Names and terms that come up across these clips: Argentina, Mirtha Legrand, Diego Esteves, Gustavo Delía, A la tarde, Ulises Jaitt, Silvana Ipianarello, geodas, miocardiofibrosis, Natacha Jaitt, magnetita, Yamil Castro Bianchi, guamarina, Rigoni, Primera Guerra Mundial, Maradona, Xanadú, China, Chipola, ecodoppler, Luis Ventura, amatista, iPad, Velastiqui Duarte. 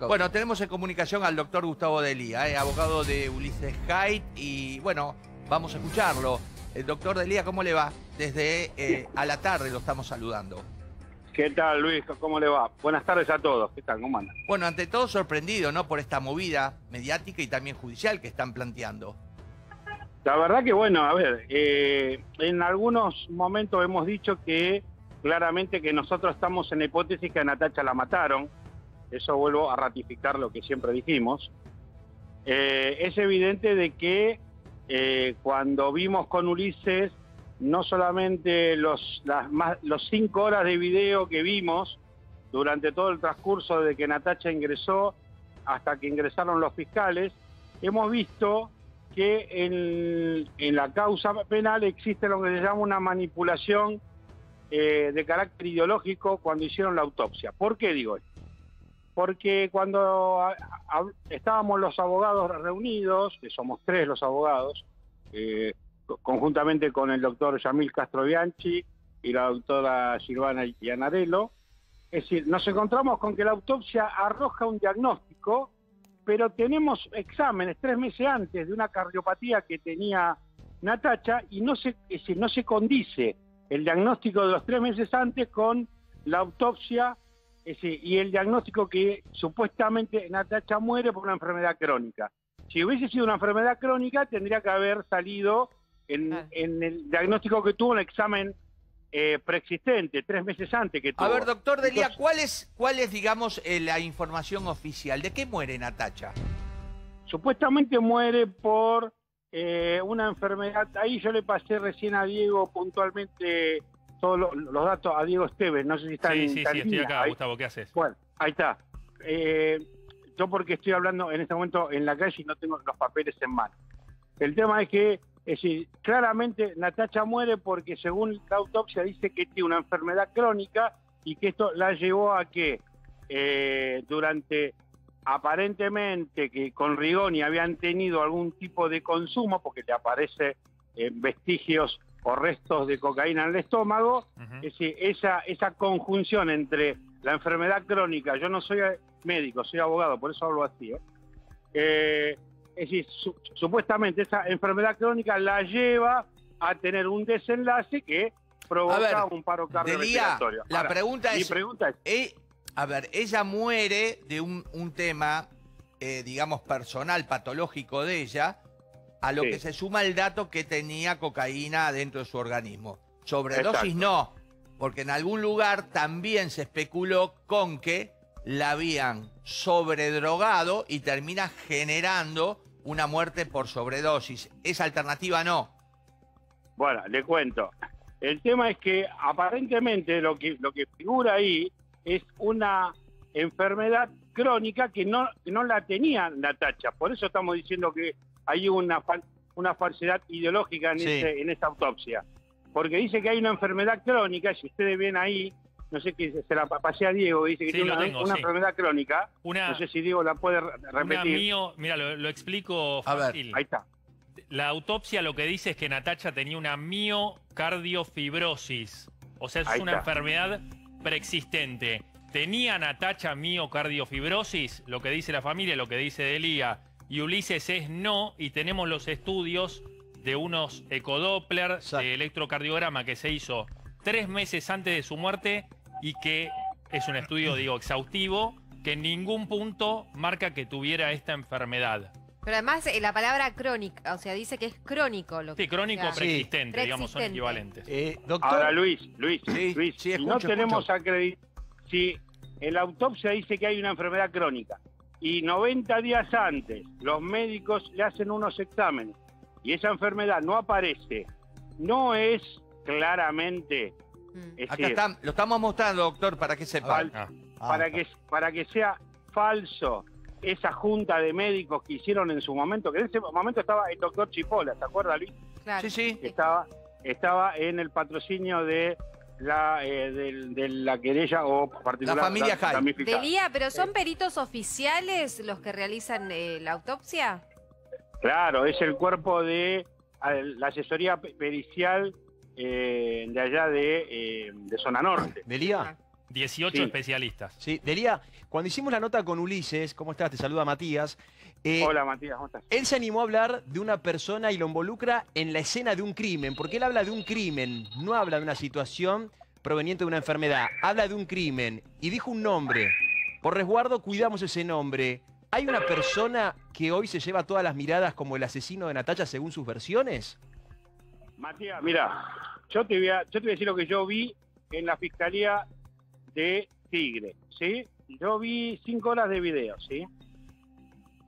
Bueno, tenemos en comunicación al doctor Gustavo Delía, abogado de Ulises Jaitt, y bueno, vamos a escucharlo. El doctor Delía, ¿cómo le va? Desde a la tarde lo estamos saludando. ¿Qué tal, Luis? ¿Cómo le va? Buenas tardes a todos. ¿Qué tal? ¿Cómo andan? Bueno, ante todo sorprendido, ¿no?, por esta movida mediática y también judicial que están planteando. La verdad que, bueno, a ver, en algunos momentos hemos dicho que claramente que nosotros estamos en la hipótesis que a Natacha la mataron. Eso vuelvo a ratificar lo que siempre dijimos. Es evidente de que cuando vimos con Ulises, no solamente los 5 horas de video que vimos durante todo el transcurso de que Natacha ingresó hasta que ingresaron los fiscales, hemos visto que en la causa penal existe lo que se llama una manipulación de carácter ideológico cuando hicieron la autopsia. ¿Por qué digo esto? Porque cuando estábamos los abogados reunidos, que somos 3 los abogados, conjuntamente con el doctor Yamil Castro Bianchi y la doctora Silvana Ipianarello, es decir, nos encontramos con que la autopsia arroja un diagnóstico, pero tenemos exámenes 3 meses antes de una cardiopatía que tenía Natacha y no se condice el diagnóstico de los 3 meses antes con la autopsia. Y el diagnóstico que supuestamente Natacha muere por una enfermedad crónica. Si hubiese sido una enfermedad crónica, tendría que haber salido en el diagnóstico que tuvo, un examen preexistente, 3 meses antes que tuvo. A ver, doctor Delía, entonces, ¿cuál es, digamos, la información oficial? ¿De qué muere Natacha? Supuestamente muere por una enfermedad. Ahí yo le pasé recién a Diego puntualmente todos los datos, a Diego Esteves, no sé si está en... Sí, estoy acá, ahí. Gustavo, ¿qué haces? Bueno, ahí está. Yo porque estoy hablando en este momento en la calle y no tengo los papeles en mano. El tema es que, claramente Natacha muere porque según la autopsia dice que tiene una enfermedad crónica y que esto la llevó a que durante, aparentemente, que con Rigoni habían tenido algún tipo de consumo, porque le aparece vestigios o restos de cocaína en el estómago. Es decir, esa conjunción entre la enfermedad crónica, yo no soy médico, soy abogado, por eso hablo así, es decir, supuestamente esa enfermedad crónica la lleva a tener un desenlace que provoca un paro cardiorrespiratorio. La pregunta es... a ver, ella muere de un tema, digamos, personal, patológico de ella, a lo que se suma el dato que tenía cocaína dentro de su organismo. Sobredosis no, porque en algún lugar también se especuló con que la habían sobredrogado y termina generando una muerte por sobredosis. Esa alternativa no. Bueno, le cuento. El tema es que aparentemente lo que figura ahí es una enfermedad crónica que no la tenía Natacha. Por eso estamos diciendo que hay una falsedad ideológica en esta autopsia. Porque dice que hay una enfermedad crónica, si ustedes ven ahí, no sé qué, se la pasé a Diego, dice que tiene una enfermedad crónica. No sé si Diego la puede repetir. Mira, lo explico fácil. A ver, ahí está. La autopsia lo que dice es que Natacha tenía una miocardiofibrosis. O sea, es una enfermedad preexistente. ¿Tenía Natacha miocardiofibrosis? Lo que dice la familia, lo que dice Delía. Y Ulises es no, y tenemos los estudios de unos ecodoppler de electrocardiograma que se hizo 3 meses antes de su muerte y que es un estudio, digo, exhaustivo, que en ningún punto marca que tuviera esta enfermedad. Pero además la palabra crónica, o sea, dice que es crónico. Lo que crónico o preexistente, digamos, son equivalentes. Doctor... Ahora, Luis, no tenemos acreditado. Si en la autopsia dice que hay una enfermedad crónica, y 90 días antes los médicos le hacen unos exámenes y esa enfermedad no aparece, no es claramente... Es acá lo estamos mostrando, doctor, para que sepa. Para que sea falso esa junta de médicos que hicieron en su momento, que en ese momento estaba el doctor Chipola, ¿te acuerdas, Luis? Claro. Sí. Estaba en el patrocinio de... la querella o particular la familia Jaitt. Delía, ¿pero son peritos oficiales los que realizan la autopsia? Claro, es el cuerpo de la asesoría pericial de allá de zona norte. ¿Delía? 18 especialistas. Sí, Delía, cuando hicimos la nota con Ulises, ¿cómo estás? Te saluda Matías. Hola Matías, ¿cómo estás? Él se animó a hablar de una persona y lo involucra en la escena de un crimen, porque él habla de un crimen, no habla de una situación proveniente de una enfermedad, habla de un crimen y dijo un nombre. Por resguardo cuidamos ese nombre. ¿Hay una persona que hoy se lleva todas las miradas como el asesino de Natacha según sus versiones? Matías, mira, yo te voy a decir lo que yo vi en la Fiscalía de Tigre, ¿sí? Yo vi 5 horas de video, ¿sí?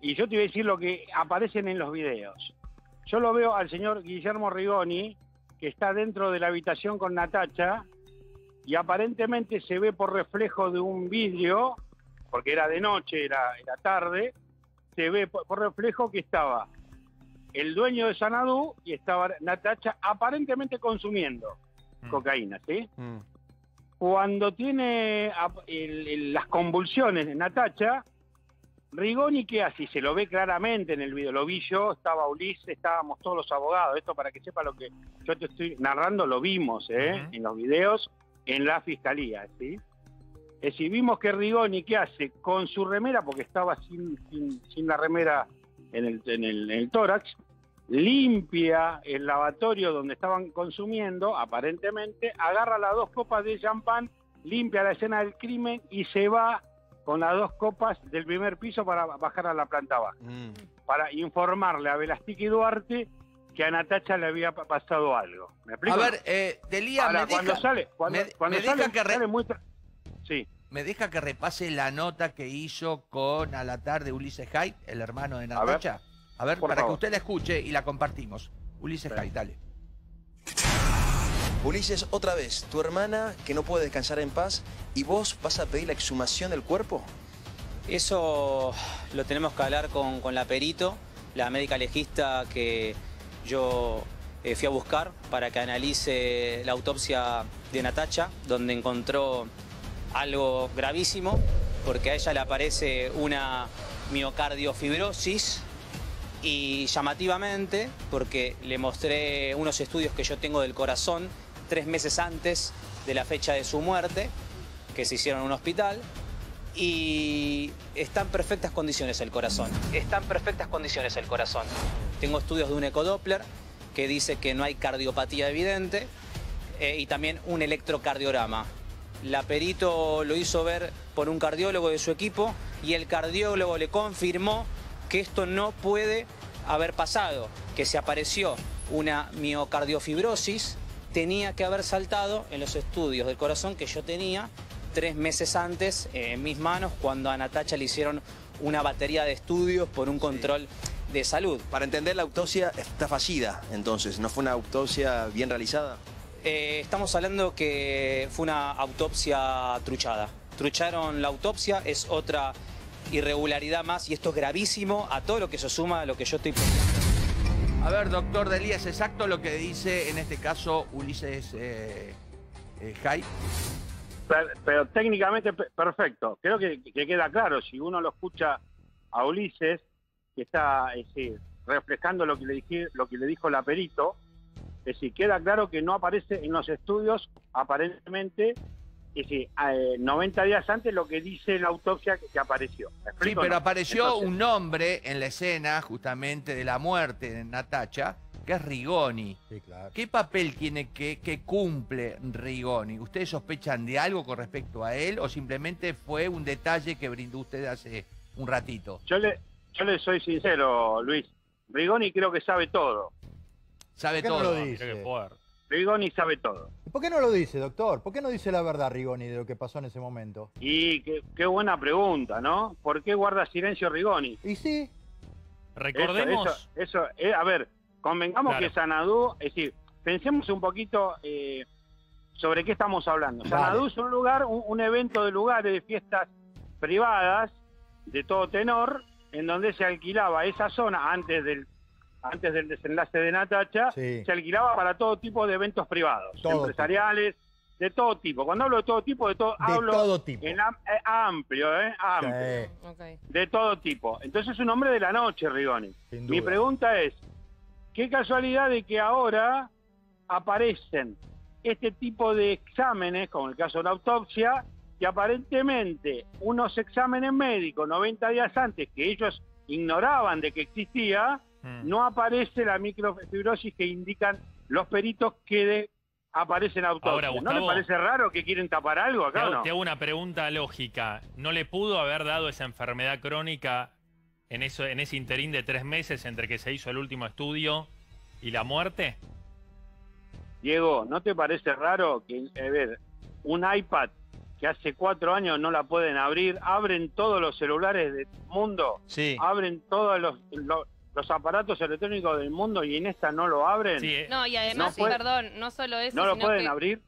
Y yo te voy a decir lo que aparecen en los videos. Yo lo veo al señor Guillermo Rigoni, que está dentro de la habitación con Natacha, y aparentemente se ve por reflejo de un vidrio, porque era de noche, era tarde, se ve por reflejo que estaba el dueño de Xanadú y estaba Natacha aparentemente consumiendo cocaína, ¿sí? Cuando tiene las convulsiones de Natacha, Rigoni, ¿qué hace? Se lo ve claramente en el video. Lo vi yo, estaba Ulises, estábamos todos los abogados. Esto para que sepa lo que yo te estoy narrando, lo vimos en los videos, en la fiscalía, ¿sí? Es decir, vimos que Rigoni, ¿qué hace? Con su remera, porque estaba sin la remera en el tórax, limpia el lavatorio donde estaban consumiendo, aparentemente, agarra las 2 copas de champán, limpia la escena del crimen y se va con las 2 copas del primer piso para bajar a la planta baja, para informarle a Velastiqui Duarte que a Natacha le había pasado algo. ¿Me explico? A ver, Delía, ¿me deja que repase la nota que hizo con A la Tarde Ulises Jaitt, el hermano de Natacha? A ver, para que usted la escuche y la compartimos. Ulises Jaitt, dale. Ulises, otra vez, tu hermana que no puede descansar en paz, ¿y vos vas a pedir la exhumación del cuerpo? Eso lo tenemos que hablar con la perito, la médica legista que yo fui a buscar para que analice la autopsia de Natacha, donde encontró algo gravísimo, porque a ella le aparece una miocardiofibrosis. Y llamativamente, porque le mostré unos estudios que yo tengo del corazón 3 meses antes de la fecha de su muerte, que se hicieron en un hospital, y está en perfectas condiciones el corazón. Está en perfectas condiciones el corazón. Tengo estudios de un ecodoppler que dice que no hay cardiopatía evidente, y también un electrocardiograma. La perito lo hizo ver por un cardiólogo de su equipo y el cardiólogo le confirmó que esto no puede haber pasado, que se apareció una miocardiofibrosis, tenía que haber saltado en los estudios del corazón que yo tenía 3 meses antes en mis manos, cuando a Natacha le hicieron una batería de estudios por un control de salud. Para entender, la autopsia está fallida, entonces, ¿no fue una autopsia bien realizada? Estamos hablando que fue una autopsia truchada. Trucharon la autopsia, es otra irregularidad más, y esto es gravísimo, a todo lo que se suma a lo que yo estoy pensando. A ver, doctor Delía, ¿es exacto lo que dice en este caso Ulises Jaitt? Pero técnicamente perfecto. Creo que queda claro, si uno lo escucha a Ulises, que está reflejando lo que le dijo la perito, es decir, queda claro que no aparece en los estudios, aparentemente. Es decir, 90 días antes lo que dice la autopsia que apareció. Sí, pero apareció un hombre en la escena justamente de la muerte de Natacha, que es Rigoni. Sí, claro. ¿Qué papel tiene que cumple Rigoni? ¿Ustedes sospechan de algo con respecto a él o simplemente fue un detalle que brindó usted hace un ratito? Yo le soy sincero, Luis. Rigoni creo que sabe todo. ¿Sabe todo? No lo dice. Rigoni sabe todo. ¿Por qué no lo dice, doctor? ¿Por qué no dice la verdad, Rigoni, de lo que pasó en ese momento? Y qué buena pregunta, ¿no? ¿Por qué guarda silencio Rigoni? Y sí. Recordemos... Eso, a ver, convengamos que Xanadú... Es decir, pensemos un poquito sobre qué estamos hablando. Xanadú es un lugar, un evento de lugares, de fiestas privadas, de todo tenor, en donde se alquilaba esa zona antes del desenlace de Natacha, se alquilaba para todo tipo de eventos privados, empresariales, de todo tipo. Cuando hablo de todo tipo, hablo en amplio, amplio. Sí. Okay. De todo tipo. Entonces es un hombre de la noche, Rigoni. Mi pregunta es, ¿qué casualidad de que ahora aparecen este tipo de exámenes, como el caso de la autopsia, que aparentemente unos exámenes médicos 90 días antes que ellos ignoraban de que existía, no aparece la microfibrosis que indican los peritos que aparece en autopsia. Ahora, Gustavo, ¿no le parece raro que quieren tapar algo acá o no? Te hago una pregunta lógica. ¿No le pudo haber dado esa enfermedad crónica en ese interín de 3 meses entre que se hizo el último estudio y la muerte? Diego, ¿no te parece raro que, a ver, un iPad que hace 4 años no la pueden abrir, abren todos los celulares del mundo, sí, abren todos los aparatos electrónicos del mundo y en esta no lo abren? Sí, no, y además, no perdón, no solo eso, ¿no lo pueden abrir?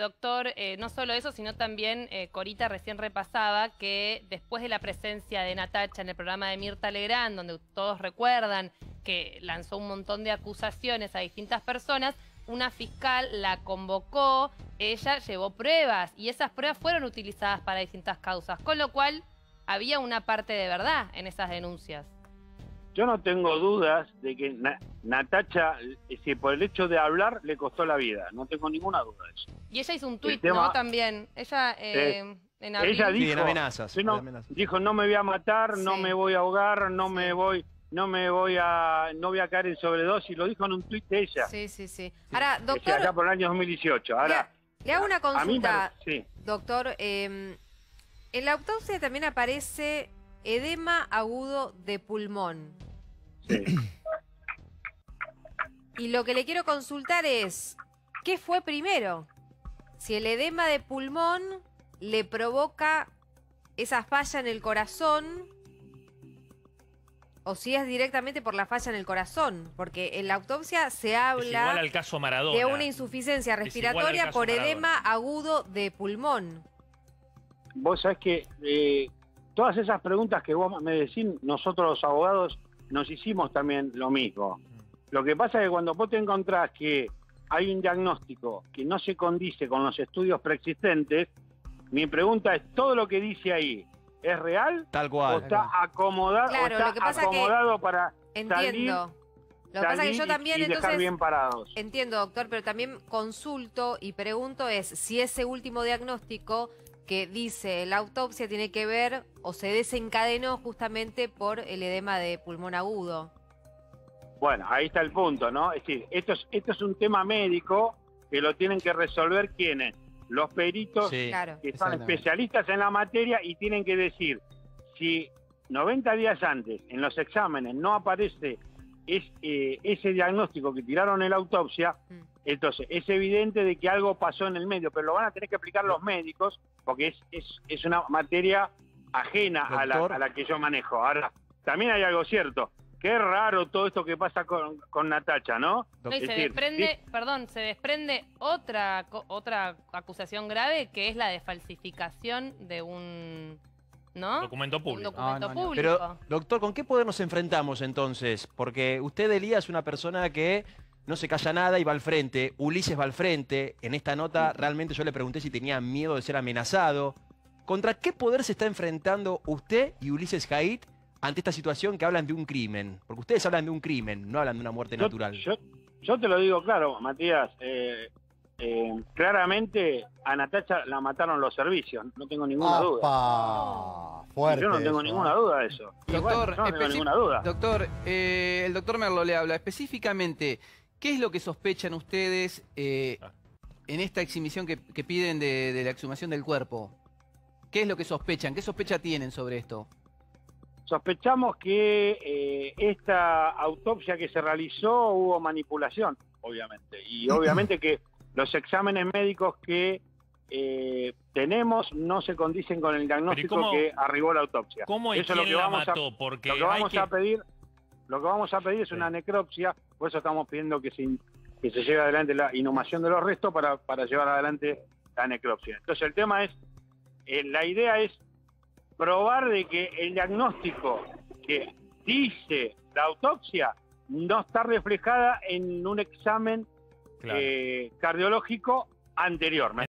Doctor, no solo eso, sino también Corita recién repasaba que después de la presencia de Natacha en el programa de Mirtha Legrand, donde todos recuerdan que lanzó un montón de acusaciones a distintas personas, una fiscal la convocó, ella llevó pruebas y esas pruebas fueron utilizadas para distintas causas, con lo cual había una parte de verdad en esas denuncias. Yo no tengo dudas de que Natacha, si por el hecho de hablar, le costó la vida. No tengo ninguna duda de eso. Y ella hizo un tuit, ¿no? También. Ella, en abril, ella dijo, sí, en amenazas, no, en amenazas, dijo, no me voy a matar, sí, no me voy a ahogar, no, sí, no voy a caer en sobredosis. Lo dijo en un tuit de ella. Sí, sí, sí. Ahora, doctor, allá por el año 2018. Ahora, le hago una consulta, sí, doctor. En la autopsia también aparece edema agudo de pulmón. Sí. Y lo que le quiero consultar es, ¿qué fue primero? Si el edema de pulmón le provoca esa falla en el corazón, o si es directamente por la falla en el corazón, porque en la autopsia se habla al caso Maradona, de una insuficiencia respiratoria por Maradona, edema agudo de pulmón. Vos sabés que todas esas preguntas que vos me decís, nosotros los abogados nos hicimos también lo mismo. Lo que pasa es que cuando vos te encontrás que hay un diagnóstico que no se condice con los estudios preexistentes, mi pregunta es, ¿todo lo que dice ahí es real? Tal cual. ¿O está acomodado, claro, o está acomodado que para entiendo salir? Lo que pasa es que yo también, entonces, bien parados. Entiendo, doctor, pero también consulto y pregunto es si ese último diagnóstico que dice la autopsia tiene que ver o se desencadenó justamente por el edema de pulmón agudo. Bueno, ahí está el punto, ¿no? Es decir, esto es un tema médico que lo tienen que resolver ¿quiénes? Los peritos, sí, claro, que son especialistas en la materia y tienen que decir si 90 días antes en los exámenes no aparece ese diagnóstico que tiraron en la autopsia, entonces es evidente de que algo pasó en el medio, pero lo van a tener que aplicar los médicos porque es una materia ajena a la que yo manejo. Ahora, también hay algo cierto. Qué raro todo esto que pasa con Natacha, ¿no? No, y se desprende, perdón, se desprende otra acusación grave que es la de falsificación de un, ¿no?, documento público. Un documento público. Pero, doctor, ¿con qué poder nos enfrentamos entonces? Porque usted, Delía, es una persona que no se calla nada y va al frente. Ulises va al frente. En esta nota realmente yo le pregunté si tenía miedo de ser amenazado. ¿Contra qué poder se está enfrentando usted y Ulises Jaitt ante esta situación que hablan de un crimen? Porque ustedes hablan de un crimen, no hablan de una muerte natural. Yo te lo digo claro, Matías. Claramente a Natacha la mataron los servicios. No tengo ninguna duda. Fuerte, yo no tengo ninguna duda de eso. Doctor, yo no tengo ninguna duda. Doctor, el doctor Merlo le habla específicamente. ¿Qué es lo que sospechan ustedes en esta exhibición que piden de la exhumación del cuerpo? ¿Qué es lo que sospechan? ¿Qué sospecha tienen sobre esto? Sospechamos que esta autopsia que se realizó hubo manipulación, obviamente. Y obviamente que los exámenes médicos que tenemos no se condicen con el diagnóstico que arribó la autopsia. ¿Cómo y quién la mató? Porque lo que vamos a pedir... Lo que vamos a pedir es una necropsia, por eso estamos pidiendo que se lleve adelante la inhumación de los restos para llevar adelante la necropsia. Entonces el tema es, la idea es probar de que el diagnóstico que dice la autopsia no está reflejada en un examen cardiológico anterior.